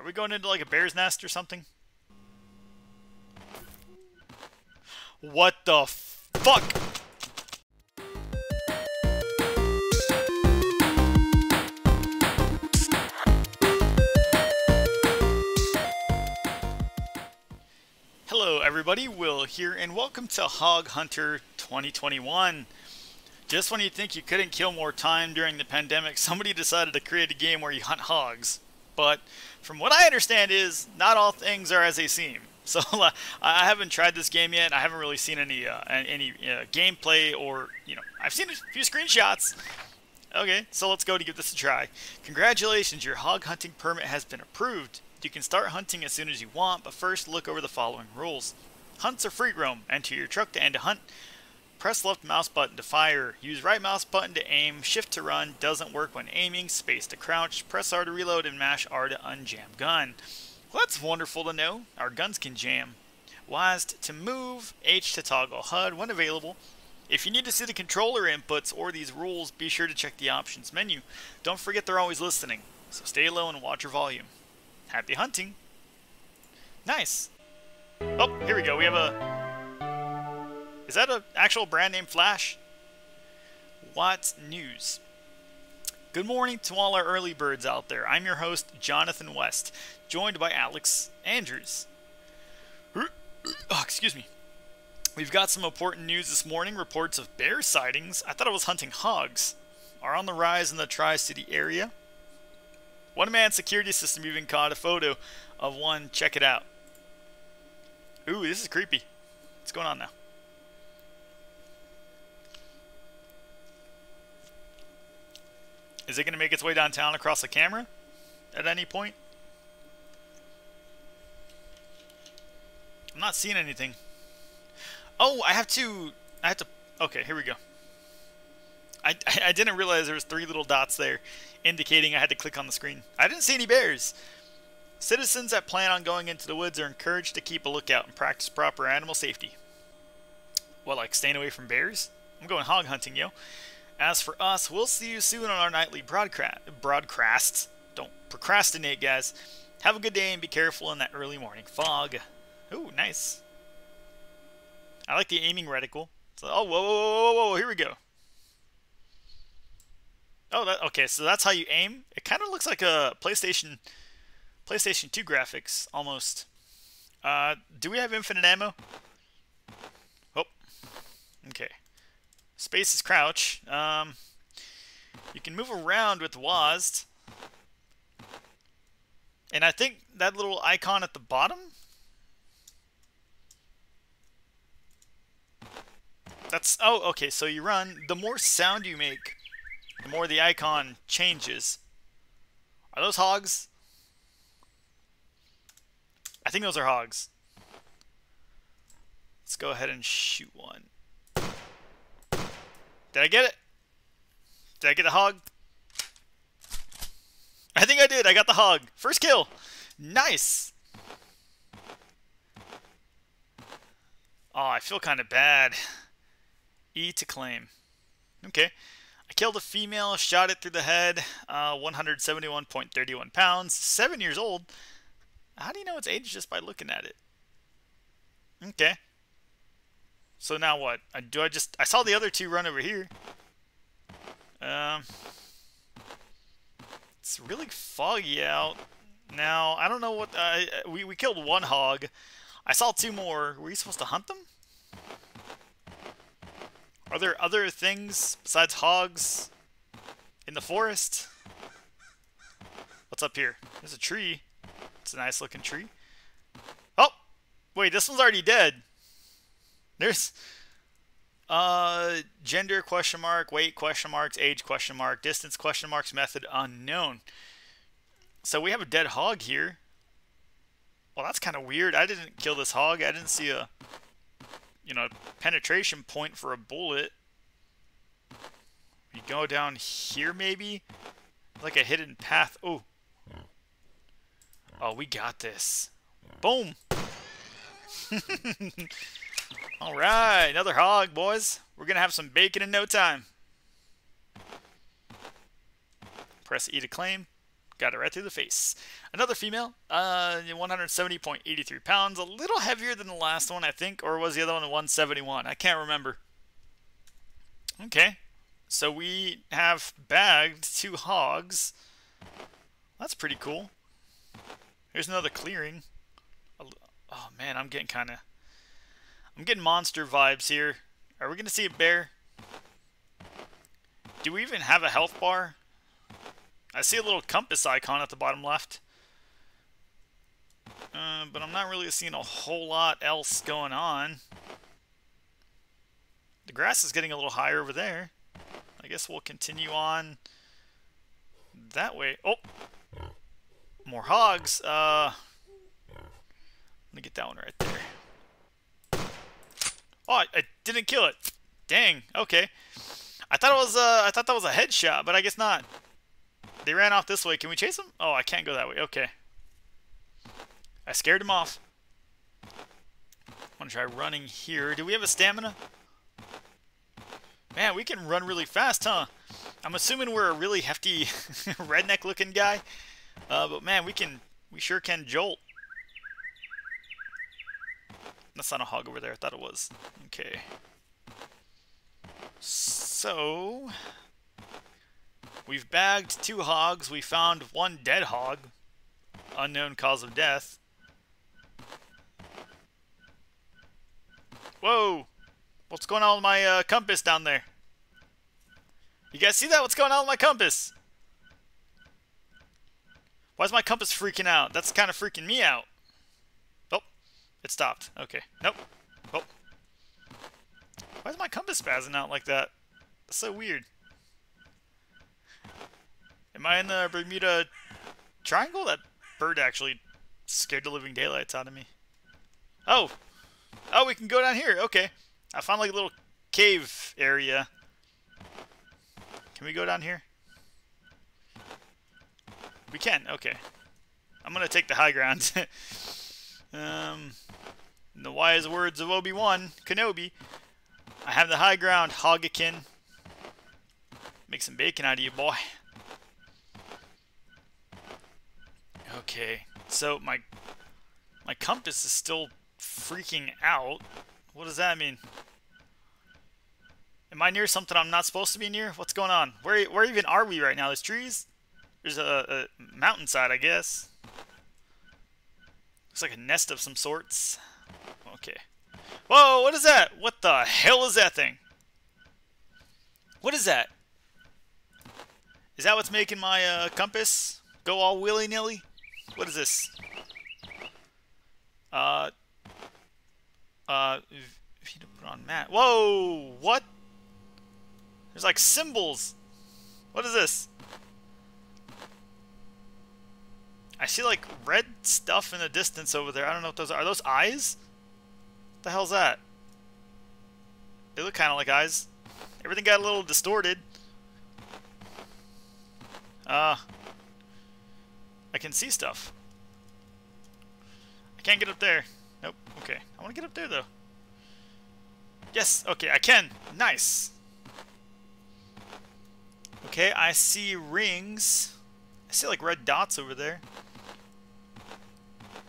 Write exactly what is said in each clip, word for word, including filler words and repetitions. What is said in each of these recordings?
Are we going into like a bear's nest or something? What the fuck? Hello everybody, Will here, and welcome to Hog Hunter twenty twenty-one. Just when you think you couldn't kill more time during the pandemic, somebody decided to create a game where you hunt hogs. But from what I understand is, not all things are as they seem. So uh, I haven't tried this game yet. I haven't really seen any uh, any uh, gameplay or, you know, I've seen a few screenshots. Okay, so let's go to give this a try. Congratulations, your hog hunting permit has been approved. You can start hunting as soon as you want, but first look over the following rules. Hunts are free roam. Enter your truck to end a hunt. Press left mouse button to fire. Use right mouse button to aim. Shift to run. Doesn't work when aiming. Space to crouch. Press R to reload and mash R to unjam gun. Well, that's wonderful to know. Our guns can jam. WASD to move, H to toggle H U D when available. If you need to see the controller inputs or these rules, be sure to check the options menu. Don't forget they're always listening, so stay low and watch your volume. Happy hunting. Nice. Oh, here we go. We have a... Is that an actual brand name flash? What's news? Good morning to all our early birds out there. I'm your host, Jonathan West, joined by Alex Andrews. Oh, excuse me. We've got some important news this morning. Reports of bear sightings, I thought I was hunting hogs, are on the rise in the Tri-City area. One man's security system even caught a photo of one. Check it out. Ooh, this is creepy. What's going on now? Is it going to make its way downtown across the camera at any point? I'm not seeing anything. Oh, I have to... I have to... Okay, here we go. I, I, I didn't realize there was three little dots there indicating I had to click on the screen. I didn't see any bears. Citizens that plan on going into the woods are encouraged to keep a lookout and practice proper animal safety. What, like staying away from bears? I'm going hog hunting, yo. As for us, we'll see you soon on our nightly broadcast. Broadcasts. Don't procrastinate, guys. Have a good day and be careful in that early morning fog. Ooh, nice. I like the aiming reticle. So, oh, whoa, whoa, whoa, whoa, here we go. Oh, that, okay, so that's how you aim. It kind of looks like a PlayStation, PlayStation two graphics, almost. Uh, do we have infinite ammo? Oh, okay. Space is crouch. Um, you can move around with WASD. And I think that little icon at the bottom? That's... Oh, okay, so you run. The more sound you make, the more the icon changes. Are those hogs? I think those are hogs. Let's go ahead and shoot one. Did I get it? Did I get the hog? I think I did. I got the hog. First kill. Nice. Oh, I feel kind of bad. E to claim. Okay. I killed a female, shot it through the head. Uh, one hundred seventy-one point three one pounds. Seven years old. How do you know its age just by looking at it? Okay. So now what? Do I just... I saw the other two run over here. Um, it's really foggy out. Now, I don't know what... Uh, we, we killed one hog. I saw two more. Were you supposed to hunt them? Are there other things besides hogs in the forest? What's up here? There's a tree. It's a nice looking tree. Oh! Wait, this one's already dead. There's uh, gender question mark, weight question marks, age question mark, distance question marks, method unknown. So we have a dead hog here. Well, that's kind of weird. I didn't kill this hog. I didn't see a, you know, penetration point for a bullet. We go down here maybe? Like a hidden path. Oh. Oh, we got this. Boom. All right, another hog, boys. We're going to have some bacon in no time. Press E to claim. Got it right through the face. Another female, uh, one hundred seventy point eight three pounds, a little heavier than the last one, I think, or was the other one one seventy-one? I can't remember. Okay, so we have bagged two hogs. That's pretty cool. Here's another clearing. Oh man, I'm getting kind of, I'm getting monster vibes here. Are we gonna see a bear? Do we even have a health bar? I see a little compass icon at the bottom left. Uh, but I'm not really seeing a whole lot else going on. The grass is getting a little higher over there. I guess we'll continue on that way. Oh! More hogs! Uh, let me get that one right there. Oh, I, I didn't kill it! Dang, okay. I thought it was, uh, I thought that was a headshot, but I guess not. They ran off this way. Can we chase them? Oh, I can't go that way. Okay. I scared him off. I'm gonna try running here. Do we have a stamina? Man, we can run really fast, huh? I'm assuming we're a really hefty redneck-looking guy. Uh, but man, we can, we sure can jolt. That's not a hog over there. I thought it was. Okay. So... we've bagged two hogs. We found one dead hog. Unknown cause of death. Whoa! What's going on with my uh, compass down there? You guys see that? What's going on with my compass? Why is my compass freaking out? That's kind of freaking me out. Oh, it stopped. Okay. Nope. Oh. Why is my compass spazzing out like that? That's so weird. Am I in the Bermuda Triangle? That bird actually scared the living daylights out of me. Oh! Oh, we can go down here! Okay. I found like a little cave area. Can we go down here? We can, okay. I'm gonna take the high ground. um, in the wise words of Obi-Wan Kenobi, I have the high ground, Hogakin. Make some bacon out of you, boy. Okay, so my my compass is still freaking out. What does that mean? Am I near something I'm not supposed to be near? What's going on? Where where even are we right now? There's trees? There's a, a mountainside, I guess. Looks like a nest of some sorts. Okay. Whoa, what is that? What the hell is that thing? What is that? Is that what's making my uh, compass go all willy-nilly? What is this? Uh, uh, if you put on mat. Whoa! What? There's like symbols. What is this? I see like red stuff in the distance over there. I don't know what those are. Are those eyes? What the hell's that? They look kind of like eyes. Everything got a little distorted. Uh. I can see stuff. I can't get up there. Nope. Okay. I want to get up there, though. Yes. Okay, I can. Nice. Okay, I see rings. I see, like, red dots over there.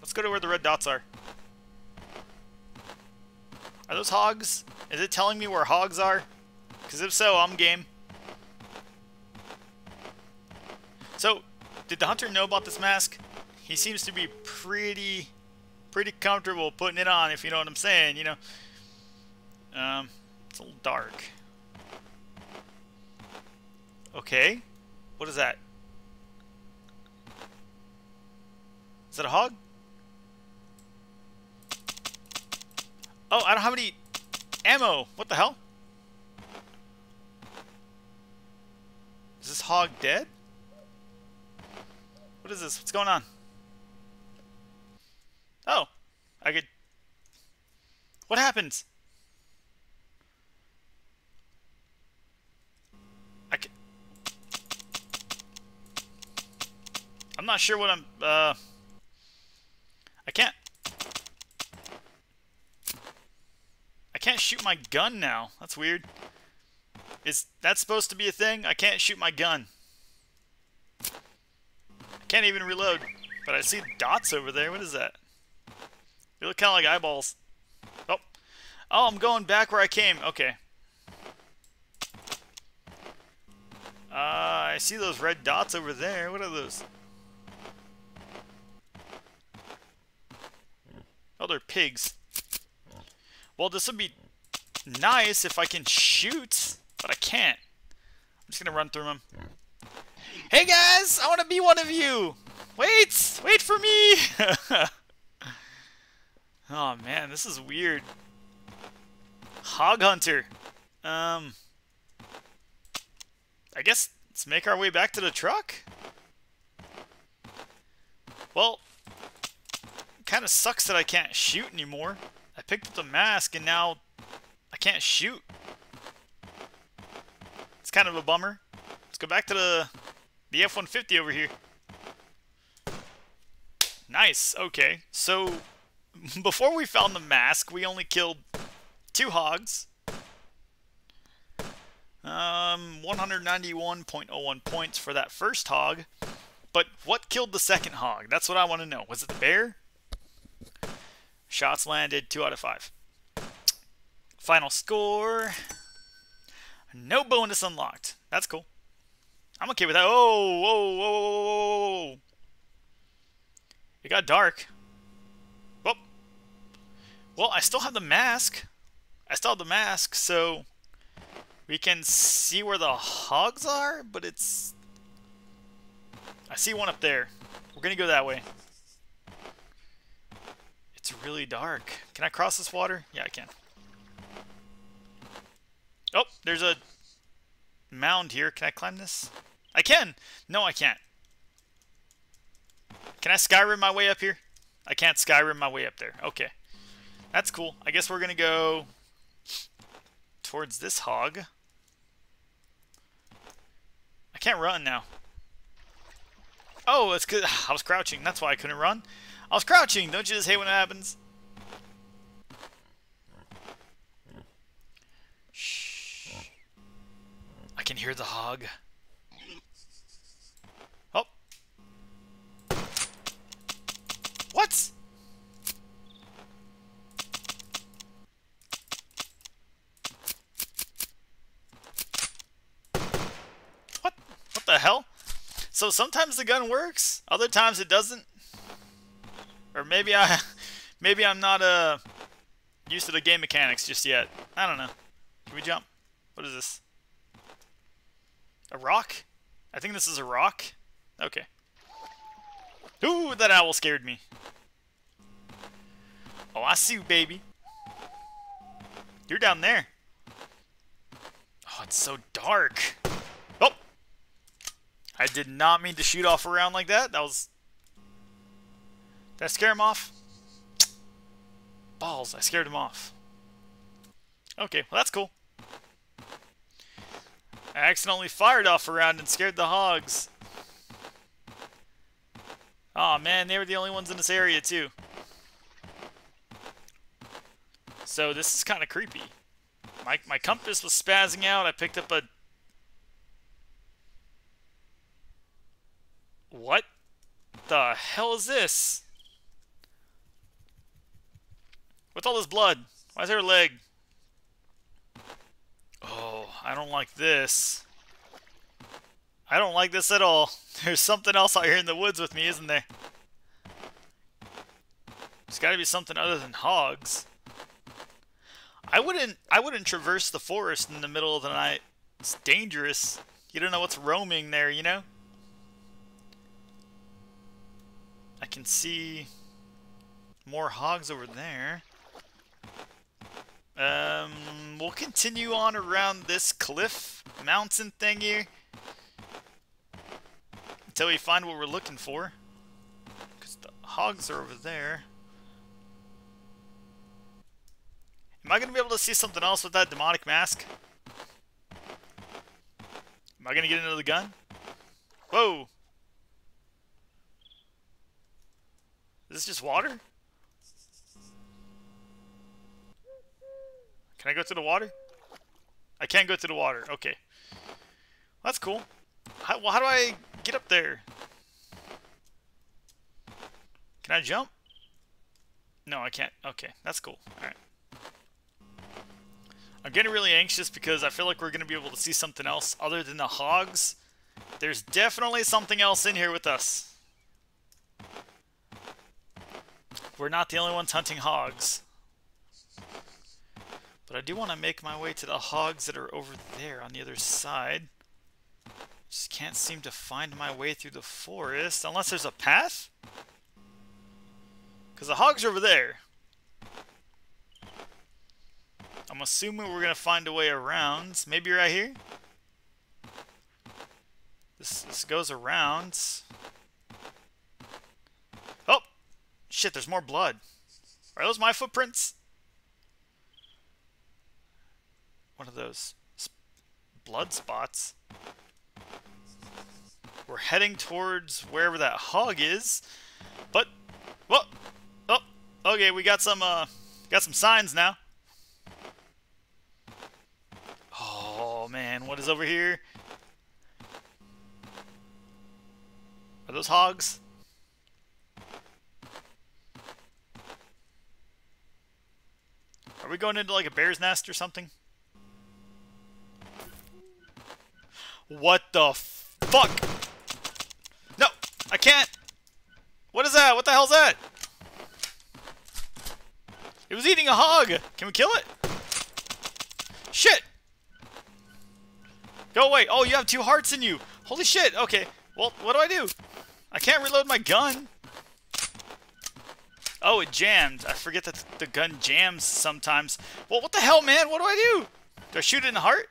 Let's go to where the red dots are. Are those hogs? Is it telling me where hogs are? Because if so, I'm game. So... did the hunter know about this mask? He seems to be pretty, pretty comfortable putting it on, if you know what I'm saying, you know. Um, it's a little dark. Okay. What is that? Is that a hog? Oh, I don't have any ammo. What the hell? Is this hog dead? What is this? What's going on? Oh, I could... what happens? I could... I'm not sure what I'm... Uh, I can't... I can't shoot my gun now. That's weird. Is that supposed to be a thing? I can't shoot my gun. I can't even reload. But I see dots over there. What is that? They look kind of like eyeballs. Oh. Oh, I'm going back where I came. Okay. Uh, I see those red dots over there. What are those? Oh, they're pigs. Well, this would be nice if I can shoot, but I can't. I'm just gonna run through them. Hey guys, I want to be one of you. Wait, wait for me. Oh man, this is weird. Hog Hunter. Um, I guess let's make our way back to the truck. Well, it kind of sucks that I can't shoot anymore. I picked up the mask and now I can't shoot. It's kind of a bummer. Let's go back to the the F one fifty over here. Nice. Okay. So before we found the mask, we only killed two hogs. Um, one hundred ninety-one point oh one points for that first hog. But what killed the second hog? That's what I want to know. Was it the bear? Shots landed, two out of five. Final score. No bonus unlocked. That's cool. I'm okay with that. Oh, whoa, whoa, whoa, whoa. It got dark. Well, well, I still have the mask. I still have the mask, so we can see where the hogs are, but it's... I see one up there. We're going to go that way. It's really dark. Can I cross this water? Yeah, I can. Oh, there's a mound here. Can I climb this? I can! No, I can't. Can I Skyrim my way up here? I can't Skyrim my way up there. Okay. That's cool. I guess we're going to go towards this hog. I can't run now. Oh, that's good. I was crouching. That's why I couldn't run. I was crouching! Don't you just hate when it happens? Shh. I can hear the hog. Oh! What?! What? What the hell? So sometimes the gun works, other times it doesn't? Or maybe I, maybe I'm not uh, used to the game mechanics just yet. I don't know. Can we jump? What is this? A rock? I think this is a rock. Okay. Ooh, that owl scared me. Oh, I see you, baby. You're down there. Oh, it's so dark. Oh! I did not mean to shoot off around like that. That was... Did I scare him off? Balls, I scared him off. Okay, well that's cool. I accidentally fired off around and scared the hogs. Aw, man, they were the only ones in this area too. So this is kind of creepy. My, my compass was spazzing out. I picked up a... What the hell is this? What's all this blood? Why is there a leg? Oh, I don't like this. I don't like this at all. There's something else out here in the woods with me, isn't there? There's gotta be something other than hogs. I wouldn't I wouldn't traverse the forest in the middle of the night. It's dangerous. You don't know what's roaming there, you know? I can see more hogs over there. Um, we'll continue on around this cliff mountain thing here until we find what we're looking for, because the hogs are over there. Am I going to be able to see something else with that demonic mask? Am I going to get another gun? Whoa! Is this just water? Can I go through the water? I can't go through the water. Okay. Well, that's cool. How, well, how do I get up there? Can I jump? No, I can't. Okay, that's cool. Alright. I'm getting really anxious because I feel like we're going to be able to see something else other than the hogs. There's definitely something else in here with us. We're not the only ones hunting hogs. But I do want to make my way to the hogs that are over there on the other side. Just can't seem to find my way through the forest unless there's a path? Because the hogs are over there. I'm assuming we're going to find a way around. Maybe right here? This, this goes around. Oh! Shit, there's more blood. Are those my footprints? One of those blood spots. We're heading towards wherever that hog is. But, well, oh, okay, we got some, uh, got some signs now. Oh, man, what is over here? Are those hogs? Are we going into, like, a bear's nest or something? What the fuck? No, I can't. What is that? What the hell's that? It was eating a hog. Can we kill it? Shit. Go away. Oh, you have two hearts in you. Holy shit. Okay. Well, what do I do? I can't reload my gun. Oh, it jammed. I forget that the gun jams sometimes. Well, what the hell, man? What do I do? Do I shoot it in the heart?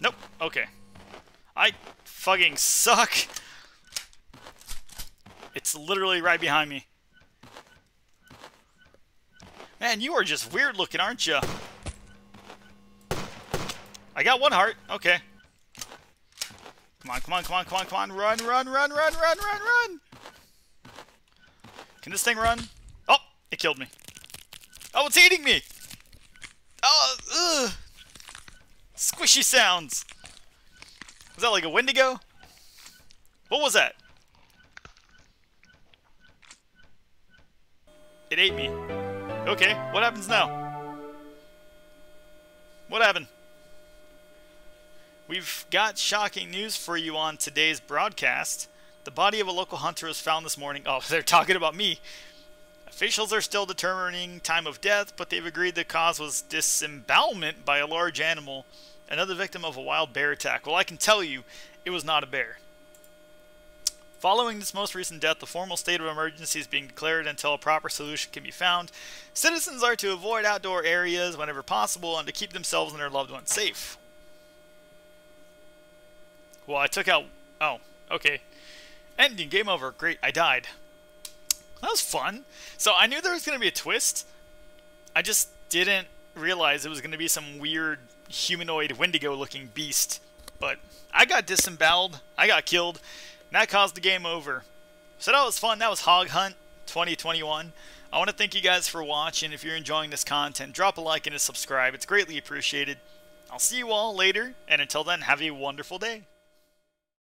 Nope. Okay. I fucking suck. It's literally right behind me. Man, you are just weird looking, aren't you? I got one heart. Okay. Come on, come on, come on, come on, come on. Run, run, run, run, run, run, run. Can this thing run? Oh, it killed me. Oh, it's eating me. Oh, ugh. Squishy sounds. Was that like a Wendigo? What was that? It ate me. Okay, what happens now? What happened? We've got shocking news for you on today's broadcast. The body of a local hunter was found this morning. Oh, they're talking about me. Officials are still determining time of death, but they've agreed the cause was disembowelment by a large animal. Another victim of a wild bear attack. Well, I can tell you, it was not a bear. Following this most recent death, the formal state of emergency is being declared until a proper solution can be found. Citizens are to avoid outdoor areas whenever possible and to keep themselves and their loved ones safe. Well, I took out... Oh, okay. Ending. Game over. Great. I died. That was fun. So I knew there was going to be a twist. I just didn't realize it was going to be some weird... humanoid Wendigo looking beast, but I got disemboweled, I got killed, and that caused the game over. So that was fun. That was Hog Hunt twenty twenty-one. I want to thank you guys for watching. If you're enjoying this content, drop a like and a subscribe. It's greatly appreciated. I'll see you all later, and until then, have a wonderful day.